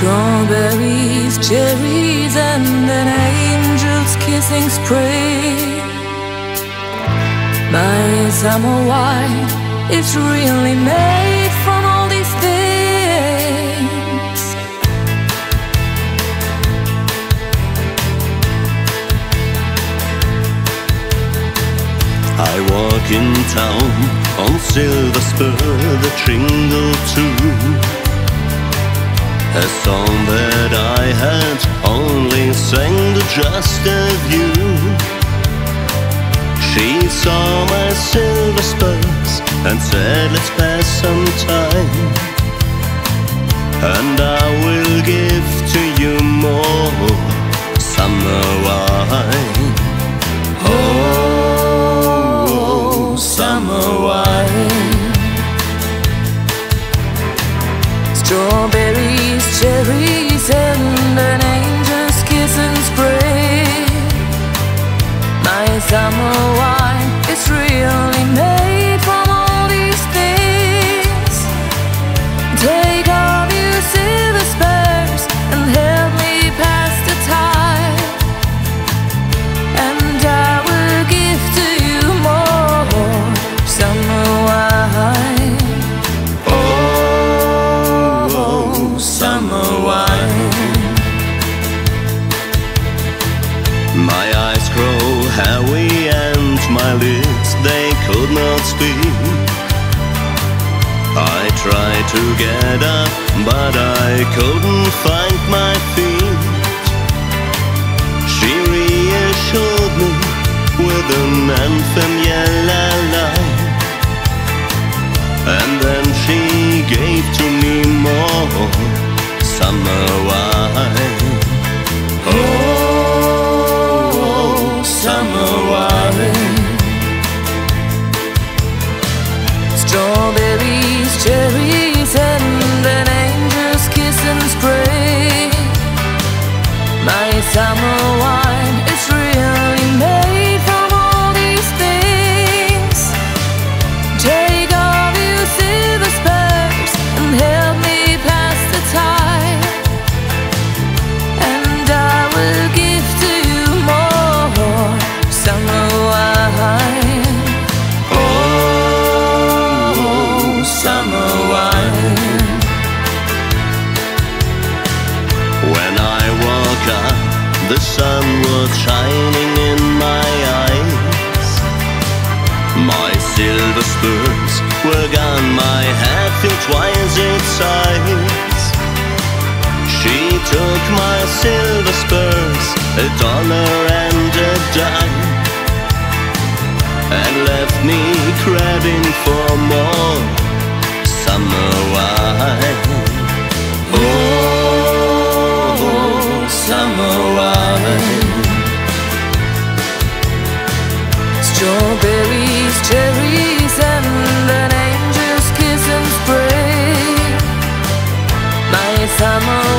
Strawberries, cherries, and an angel's kissing spray. My summer wine is really made from all these things. I walk in town on silver spurs that jingle too, a song that I had only sang to just a view. She saw my silver spurs and said, let's pass some time, and I will give to you more summer wine. Oh, summer wine. Strawberry, cherries, and an angel's kiss and spray. My summer wine is really made from all these things. Take off your silver spurs and help me pass the time, and I will give to you more summer wine. Oh, summer. My eyes grow heavy and my lips, they could not speak. I tried to get up, but I couldn't find my feet. She reassured me with an anthem, "La la," and then she gave to me more summer wine. Oh, summer wine. Strawberries, cherries, and an angel's kiss and spray. My summer wine is really made from all these things. Take off your silver spurs and help me pass the time, and I will give to you more summer wine. Oh, summer wine. When I woke up, the sun was shining in my eyes. My silver spurs were gone, my head felt twice its size. She took my silver spurs, $1 and a dime, and left me craving for more summer wine. Oh, summer wine. Strawberries, cherries, and an angel's kiss and spray. My summer